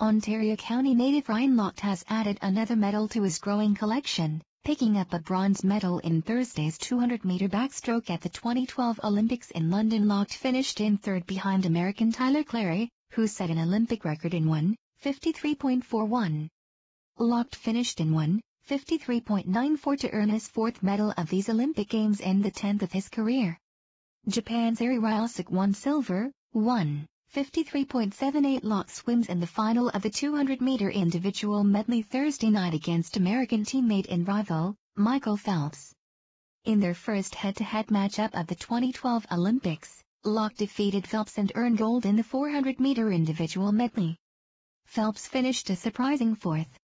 Ontario County native Ryan Lochte has added another medal to his growing collection, picking up a bronze medal in Thursday's 200-meter backstroke at the 2012 Olympics in London. Lochte finished in third behind American Tyler Clary, who set an Olympic record in 1:53.41. Lochte finished in 1:53.94 to earn his fourth medal of these Olympic Games and the 10th of his career. Japan's Aya Terakawa won silver, 1:53.78. Lochte swims in the final of the 200-meter individual medley Thursday night against American teammate and rival, Michael Phelps. In their first head-to-head matchup of the 2012 Olympics, Lochte defeated Phelps and earned gold in the 400-meter individual medley. Phelps finished a surprising fourth,